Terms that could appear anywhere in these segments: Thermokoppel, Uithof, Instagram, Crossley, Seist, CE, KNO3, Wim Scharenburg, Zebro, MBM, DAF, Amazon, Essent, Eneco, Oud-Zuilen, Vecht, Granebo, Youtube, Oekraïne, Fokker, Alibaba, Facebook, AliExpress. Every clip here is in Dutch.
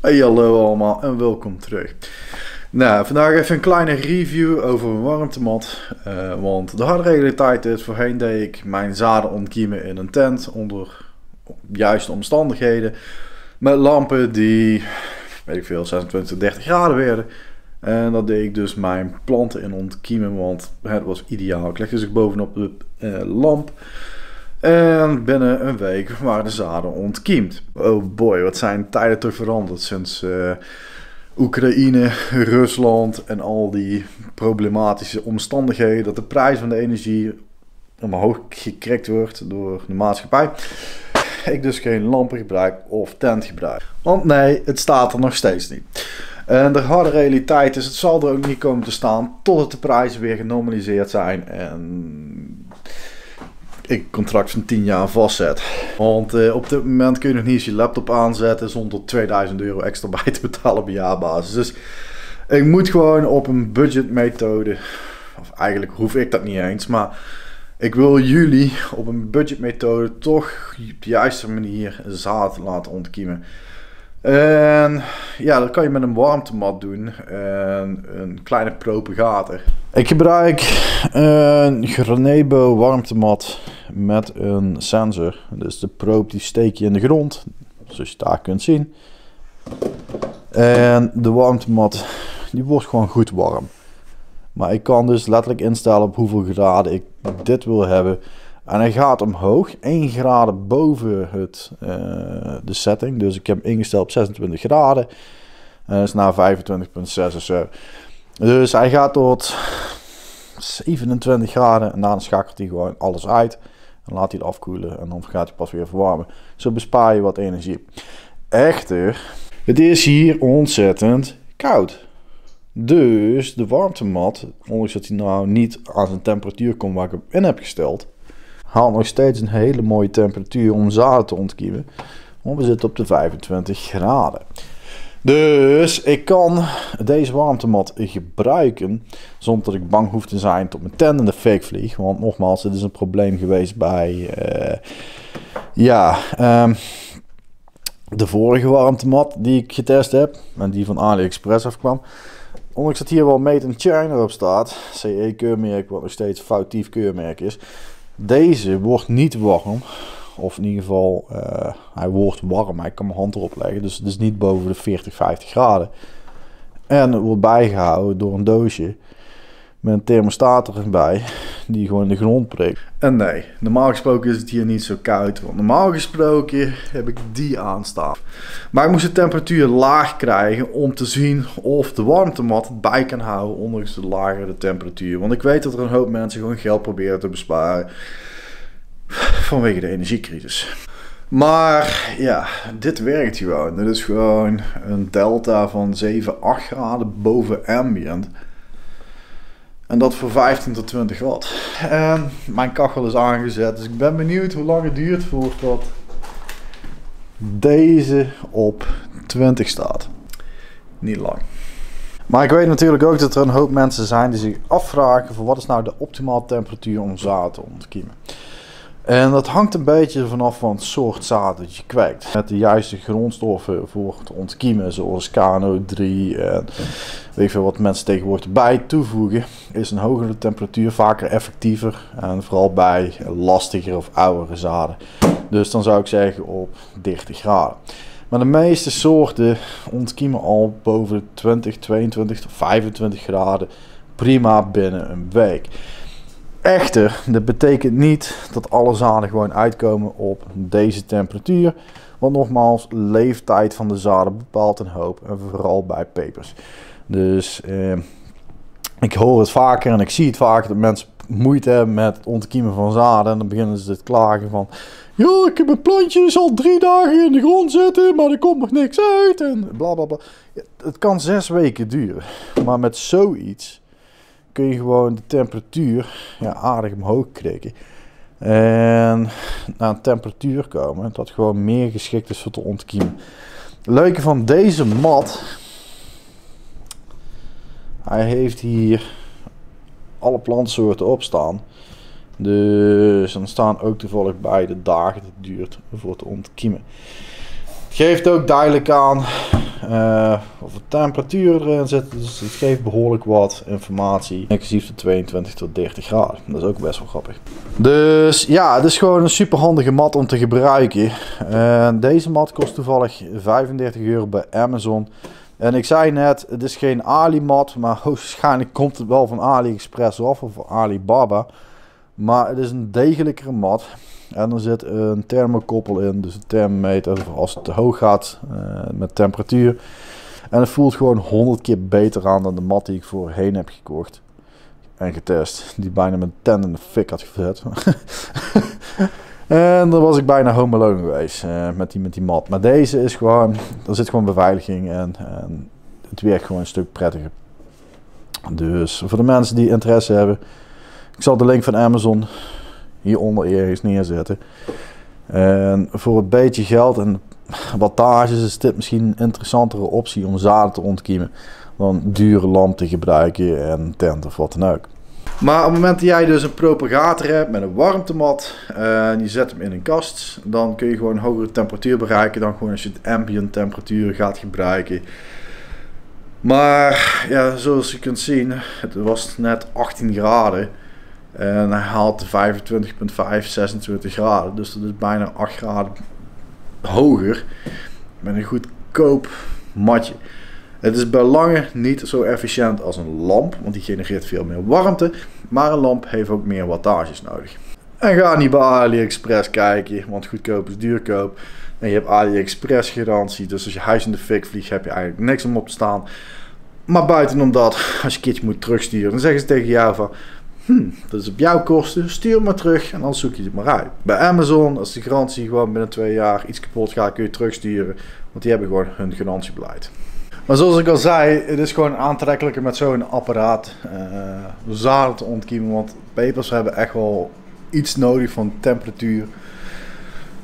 Hey, hallo allemaal en welkom terug. Nou, vandaag even een kleine review over een warmtemat. Want de harde realiteit is, voorheen deed ik mijn zaden ontkiemen in een tent onder juiste omstandigheden. Met lampen die, weet ik veel, 26, 30 graden werden. En dat deed ik dus mijn planten in ontkiemen, want het was ideaal. Ik legde dus bovenop de lamp. En binnen een week waren de zaden ontkiemd. Oh boy, wat zijn tijden toch veranderd sinds Oekraïne, Rusland en al die problematische omstandigheden. Dat de prijs van de energie omhoog gekrekt wordt door de maatschappij. Ik dus geen lampen gebruik of tent gebruik. Want nee, het staat er nog steeds niet. En de harde realiteit is, het zal er ook niet komen te staan totdat de prijzen weer genormaliseerd zijn en ik een contract van 10 jaar vastzet. Want op dit moment kun je nog niet eens je laptop aanzetten zonder €2000 extra bij te betalen op jaarbasis. Dus ik moet gewoon op een budgetmethode, of eigenlijk hoef ik dat niet eens, maar ik wil jullie op een budgetmethode toch op de juiste manier zaad laten ontkiemen. En ja, dat kan je met een warmtemat doen en een kleine propagator. Ik gebruik een Granebo warmtemat met een sensor. Dus de proop die steek je in de grond, zoals je daar kunt zien. En de warmtemat die wordt gewoon goed warm. Maar ik kan dus letterlijk instellen op hoeveel graden ik dit wil hebben. En hij gaat omhoog, 1 graden boven de setting. Dus ik heb hem ingesteld op 26 graden. En dat is naar 25,6 of zo. Dus hij gaat tot 27 graden. En daarna schakelt hij gewoon alles uit. En laat hij het afkoelen. En dan gaat hij pas weer verwarmen. Zo bespaar je wat energie. Echter, het is hier ontzettend koud. Dus de warmtemat, ondanks dat hij nou niet aan zijn temperatuur komt waar ik hem in heb gesteld, haal nog steeds een hele mooie temperatuur om zaden te ontkiemen. Want we zitten op de 25 graden. Dus ik kan deze warmtemat gebruiken zonder dat ik bang hoef te zijn tot mijn tent in de fik vlieg. Want nogmaals, dit is een probleem geweest bij de vorige warmtemat die ik getest heb. En die van AliExpress afkwam. Ondanks dat hier wel Made in China op staat. CE keurmerk, wat nog steeds foutief keurmerk is. Deze wordt niet warm, of in ieder geval, hij wordt warm, ik kan mijn hand erop leggen, dus het is niet boven de 40, 50 graden. En het wordt bijgehouden door een doosje met een thermostaat erbij, die gewoon in de grond prikt. En nee, normaal gesproken is het hier niet zo koud, want normaal gesproken heb ik die aanstaan. Maar ik moest de temperatuur laag krijgen om te zien of de warmtemat het bij kan houden ondanks de lagere temperatuur. Want ik weet dat er een hoop mensen gewoon geld proberen te besparen vanwege de energiecrisis. Maar ja, dit werkt gewoon. Dit is gewoon een delta van 7, 8 graden boven ambient. En dat voor 15 tot 20 watt. En mijn kachel is aangezet. Dus ik ben benieuwd hoe lang het duurt voordat deze op 20 staat. Niet lang. Maar ik weet natuurlijk ook dat er een hoop mensen zijn die zich afvragen voor wat is nou de optimale temperatuur om zaad te ontkiemen. En dat hangt een beetje vanaf van het soort zaad dat je kweekt. Met de juiste grondstoffen voor het ontkiemen, zoals KNO3 en weet ik veel wat mensen tegenwoordig erbij toevoegen, is een hogere temperatuur vaker effectiever. En vooral bij lastigere of oudere zaden. Dus dan zou ik zeggen op 30 graden. Maar de meeste soorten ontkiemen al boven de 20, 22 tot 25 graden prima binnen een week. Echter, dat betekent niet dat alle zaden gewoon uitkomen op deze temperatuur. Want nogmaals, leeftijd van de zaden bepaalt een hoop. En vooral bij pepers. Dus ik hoor het vaker en ik zie het vaker dat mensen moeite hebben met het ontkiemen van zaden. En dan beginnen ze te klagen van, ja, ik heb mijn plantjes al 3 dagen in de grond zitten, maar er komt nog niks uit. En bla bla bla. Het kan 6 weken duren. Maar met zoiets kun je gewoon de temperatuur aardig omhoog krikken. En naar een temperatuur komen dat gewoon meer geschikt is voor te ontkiemen. Het leuke van deze mat, hij heeft hier alle plantsoorten op staan. Dus dan staan ook toevallig bij de dagen dat het duurt voor te ontkiemen. Het Geeft ook duidelijk aan of de temperatuur erin zit. Dus het geeft behoorlijk wat informatie. Inclusief de 22 tot 30 graden. Dat is ook best wel grappig. Dus ja, het is gewoon een super handige mat om te gebruiken. Deze mat kost toevallig €35 bij Amazon. En ik zei net, het is geen Ali-mat, maar hoogstwaarschijnlijk komt het wel van AliExpress of Alibaba. Maar het is een degelijkere mat. En er zit een thermokoppel in, dus een thermometer voor als het te hoog gaat met temperatuur. En het voelt gewoon 100 keer beter aan dan de mat die ik voorheen heb gekocht en getest. Die bijna mijn tent in de fik had gezet. En dan was ik bijna home alone geweest met die mat. Maar deze is gewoon, er zit gewoon beveiliging en het werkt gewoon een stuk prettiger. Dus voor de mensen die interesse hebben, ik zal de link van Amazon hieronder ergens neerzetten. En voor een beetje geld en wattages is dit misschien een interessantere optie om zaden te ontkiemen dan dure lamp te gebruiken en tent of wat dan ook. Maar op het moment dat jij dus een propagator hebt met een warmtemat en je zet hem in een kast, dan kun je gewoon een hogere temperatuur bereiken dan gewoon als je het ambient temperatuur gaat gebruiken. Maar ja, zoals je kunt zien, het was net 18 graden. En hij haalt 25,5, 26 graden. Dus dat is bijna 8 graden hoger. Met een goedkoop matje. Het is bij lange niet zo efficiënt als een lamp. Want die genereert veel meer warmte. Maar een lamp heeft ook meer wattages nodig. En ga niet bij AliExpress kijken. Want goedkoop is duurkoop. En je hebt AliExpress garantie. Dus als je huis in de fik vliegt heb je eigenlijk niks om op te staan. Maar buitenom dat. Als je een keertje moet terugsturen. Dan zeggen ze tegen jou van... dat is op jouw kosten, stuur maar terug en dan zoek je het maar uit. Bij Amazon, als de garantie gewoon binnen 2 jaar iets kapot gaat, kun je terugsturen. Want die hebben gewoon hun garantiebeleid. Maar zoals ik al zei, het is gewoon aantrekkelijker met zo'n apparaat zaden te ontkiemen. Want pepers hebben echt wel iets nodig van temperatuur.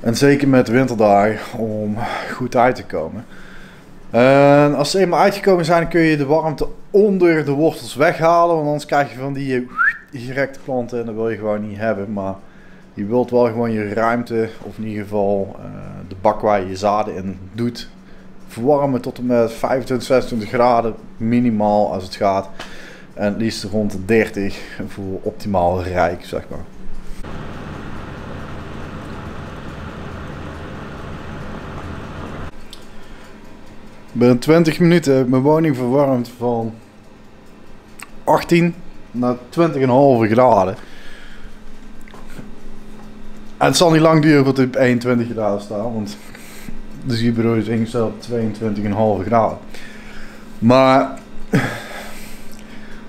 En zeker met winterdagen om goed uit te komen. En als ze eenmaal uitgekomen zijn, kun je de warmte onder de wortels weghalen. Want anders krijg je van die... directe planten en dat wil je gewoon niet hebben, maar je wilt wel gewoon je ruimte, of in ieder geval de bak waar je je zaden in doet, verwarmen tot en met 25, 26 graden minimaal als het gaat. En het liefst rond de 30 voor optimaal rijk, zeg maar. Binnen 20 minuten heb ik mijn woning verwarmd van 18 naar 20,5 graden. En het zal niet lang duren tot het op 21 graden staat, want de zuurbureau is ingesteld op 22,5 graden. Maar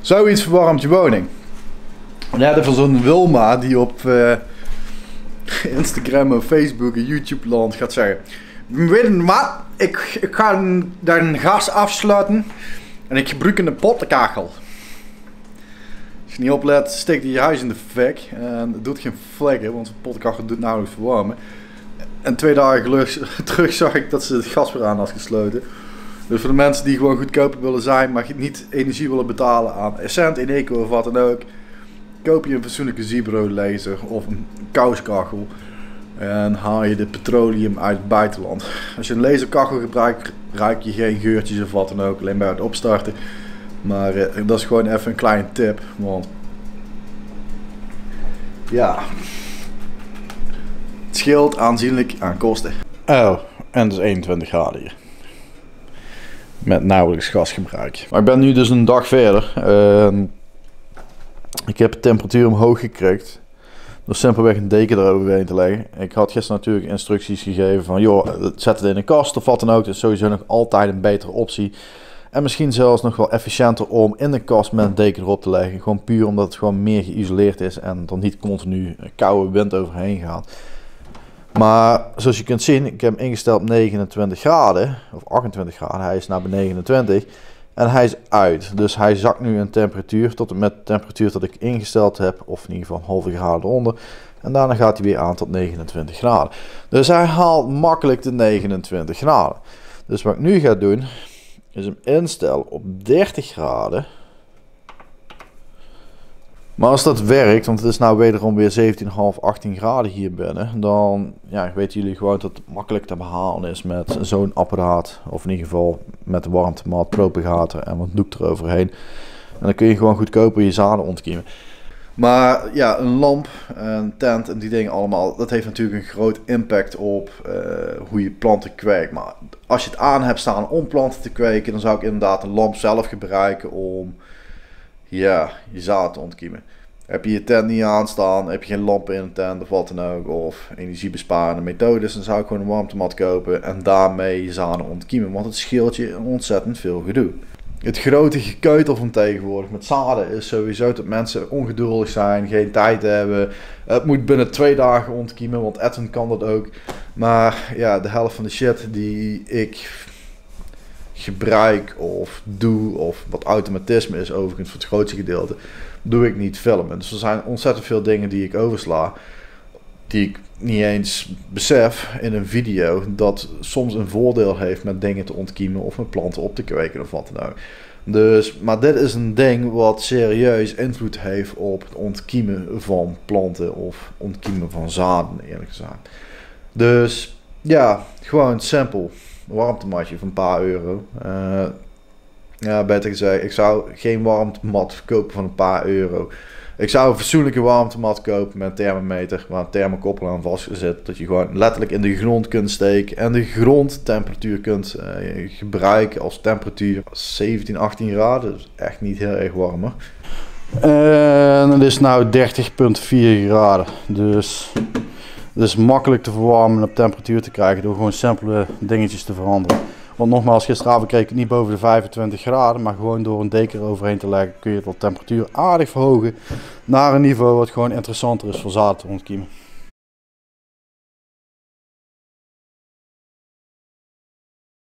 zoiets verwarmt je woning. Net van zo'n Wilma die op Instagram en Facebook en YouTube land gaat zeggen: weet je wat, ik ga daar een gas afsluiten en ik gebruik een pottenkachel. Als je niet oplet, steekt je huis in de fik en het doet geen vlekken, want de potkachel doet nauwelijks verwarmen. En 2 dagen terug zag ik dat ze het gas weer aan had gesloten. Dus voor de mensen die gewoon goedkoper willen zijn, maar niet energie willen betalen aan Essent, Eneco of wat dan ook, koop je een fatsoenlijke Zebro laser of een kouskachel en haal je de petroleum uit het buitenland. Als je een laserkachel gebruikt, ruik je geen geurtjes of wat dan ook, alleen maar het opstarten. Maar dat is gewoon even een kleine tip, want ja, het scheelt aanzienlijk aan kosten. Oh, en het is 21 graden hier. Met nauwelijks gasgebruik. Maar ik ben nu dus een dag verder. Ik heb de temperatuur omhoog gekregen. Door simpelweg een deken eroverheen te leggen. Ik had gisteren natuurlijk instructies gegeven van joh, zet het in een kast of wat dan ook. Dat is sowieso nog altijd een betere optie. En misschien zelfs nog wel efficiënter om in de kast met een deken erop te leggen. Gewoon puur omdat het gewoon meer geïsoleerd is en er niet continu koude wind overheen gaat. Maar zoals je kunt zien, ik heb hem ingesteld op 29 graden. Of 28 graden, hij is naar beneden 29. En hij is uit. Dus hij zakt nu in temperatuur tot en met de temperatuur dat ik ingesteld heb. Of in ieder geval een halve graad eronder. En daarna gaat hij weer aan tot 29 graden. Dus hij haalt makkelijk de 29 graden. Dus wat ik nu ga doen... is hem instellen op 30 graden. Maar als dat werkt, want het is nou wederom weer 17,5, 18 graden hier binnen, dan ja, weten jullie gewoon dat het makkelijk te behalen is met zo'n apparaat. Of in ieder geval met de warmtemaat, propagator en wat doek eroverheen. En dan kun je gewoon goedkoper je zaden ontkiemen. Maar ja, een lamp, een tent en die dingen allemaal, dat heeft natuurlijk een groot impact op hoe je planten kweekt. Maar als je het aan hebt staan om planten te kweken, dan zou ik inderdaad een lamp zelf gebruiken om ja, je zaad te ontkiemen. Heb je je tent niet aan staan, heb je geen lamp in een tent of wat dan ook, of energiebesparende methodes, dan zou ik gewoon een warmtemat kopen en daarmee je zaden ontkiemen. Want het scheelt je ontzettend veel gedoe. Het grote gekeutel van tegenwoordig met zaden is sowieso dat mensen ongeduldig zijn, geen tijd hebben. Het moet binnen 2 dagen ontkiemen, want Essent kan dat ook. Maar ja, de helft van de shit die ik gebruik of doe, of wat automatisme is overigens voor het grootste gedeelte, doe ik niet filmen. Dus er zijn ontzettend veel dingen die ik oversla, die ik niet eens besef in een video, dat soms een voordeel heeft met dingen te ontkiemen of met planten op te kweken of wat dan ook. Dus, maar dit is een ding wat serieus invloed heeft op het ontkiemen van planten of ontkiemen van zaden, eerlijk gezegd. Dus ja, gewoon simpel. Een warmtematje van een paar euro. Ja, beter gezegd, ik zou geen warmtemat kopen van een paar euro. Ik zou een fatsoenlijke warmtemat kopen met een thermometer, waar een thermokoppel aan vastgezet, dat je gewoon letterlijk in de grond kunt steken en de grondtemperatuur kunt gebruiken als temperatuur. 17, 18 graden, dus echt niet heel erg warmer. En het is nu 30,4 graden, dus het is makkelijk te verwarmen en op temperatuur te krijgen door gewoon simpele dingetjes te veranderen. Want nogmaals, gisteravond kreeg ik het niet boven de 25 graden, maar gewoon door een deken overheen te leggen kun je de temperatuur aardig verhogen naar een niveau wat gewoon interessanter is voor zaden te ontkiemen.